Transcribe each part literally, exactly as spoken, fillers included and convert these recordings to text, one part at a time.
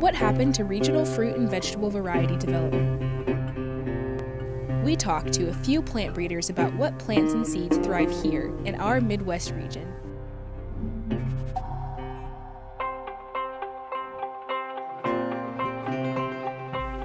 What happened to regional fruit and vegetable variety development? We talked to a few plant breeders about what plants and seeds thrive here in our Midwest region.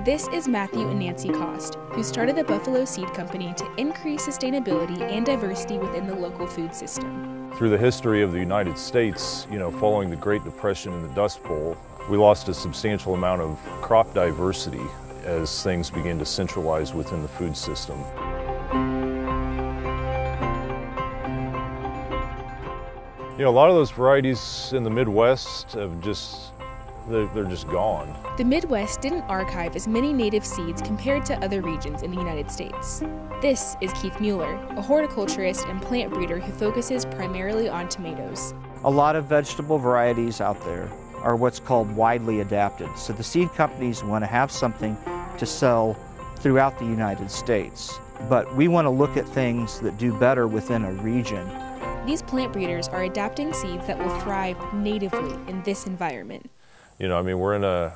This is Matthew and Nancy Cost, who started the Buffalo Seed Company to increase sustainability and diversity within the local food system. Through the history of the United States, you know, following the Great Depression and the Dust Bowl, we lost a substantial amount of crop diversity as things began to centralize within the food system. You know, a lot of those varieties in the Midwest have just they're just gone. The Midwest didn't archive as many native seeds compared to other regions in the United States. This is Keith Mueller, a horticulturist and plant breeder who focuses primarily on tomatoes. A lot of vegetable varieties out there are what's called widely adapted. So the seed companies want to have something to sell throughout the United States. But we want to look at things that do better within a region. These plant breeders are adapting seeds that will thrive natively in this environment. You know, I mean, we're in a,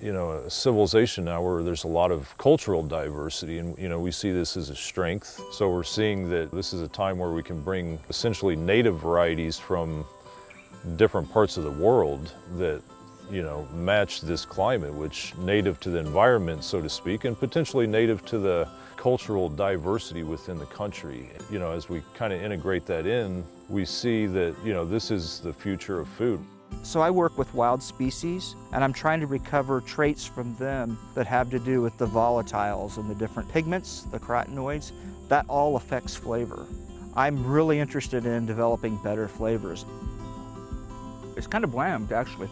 you know, a civilization now where there's a lot of cultural diversity, and, you know, we see this as a strength. So we're seeing that this is a time where we can bring essentially native varieties from different parts of the world that, you know, match this climate, which native to the environment, so to speak, and potentially native to the cultural diversity within the country. You know, as we kind of integrate that in, we see that, you know, this is the future of food. So I work with wild species, and I'm trying to recover traits from them that have to do with the volatiles and the different pigments, the carotenoids. That all affects flavor. I'm really interested in developing better flavors. It's kind of bland, actually.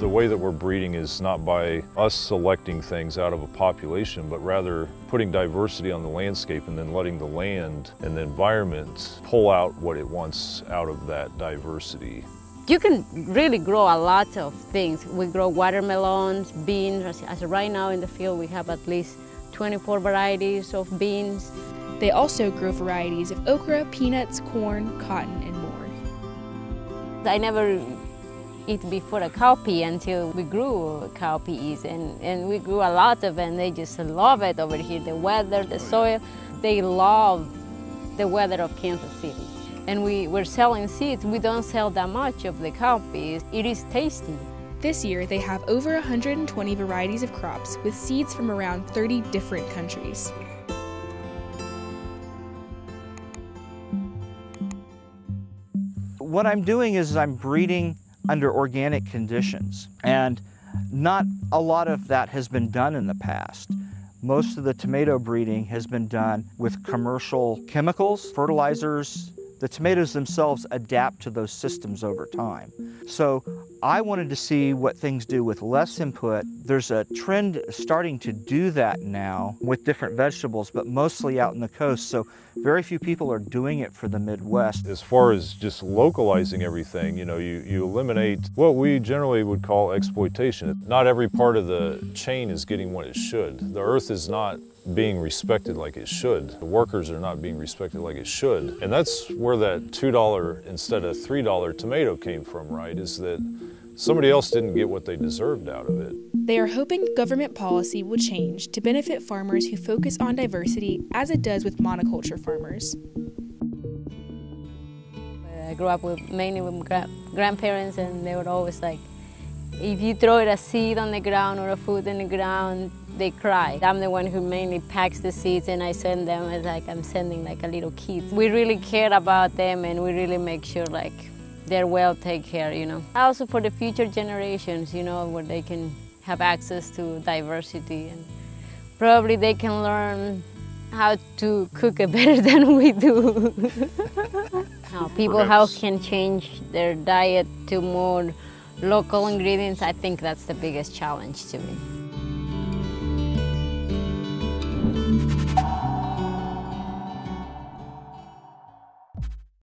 The way that we're breeding is not by us selecting things out of a population, but rather putting diversity on the landscape and then letting the land and the environment pull out what it wants out of that diversity. You can really grow a lot of things. We grow watermelons, beans. As right now in the field, we have at least twenty-four varieties of beans. They also grow varieties of okra, peanuts, corn, cotton, and more. I never eat before a cowpea until we grew cowpeas, and, and we grew a lot of them. They just love it over here, the weather, the soil. They love the weather of Kansas City. And we were selling seeds. We don't sell that much of the cowpeas. It is tasty. This year they have over one hundred twenty varieties of crops with seeds from around thirty different countries. What I'm doing is I'm breeding under organic conditions, and not a lot of that has been done in the past. Most of the tomato breeding has been done with commercial chemicals, fertilizers. The tomatoes themselves adapt to those systems over time. So I wanted to see what things do with less input. There's a trend starting to do that now with different vegetables, but mostly out in the coast. So very few people are doing it for the Midwest. As far as just localizing everything, you know, you, you eliminate what we generally would call exploitation. Not every part of the chain is getting what it should. The earth is not being respected like it should. The workers are not being respected like it should. And that's where that two dollar instead of three dollar tomato came from, right? Is that somebody else didn't get what they deserved out of it. They are hoping government policy will change to benefit farmers who focus on diversity as it does with monoculture farmers. I grew up with mainly with grandparents, and they were always like, if you throw a seed on the ground or a food on the ground, they cry. I'm the one who mainly packs the seeds, and I send them as like I'm sending like a little kid. We really care about them, and we really make sure like they're well taken care, you know. Also for the future generations, you know, where they can have access to diversity, and probably they can learn how to cook it better than we do. How people how can change their diet to more local ingredients, I think that's the biggest challenge to me.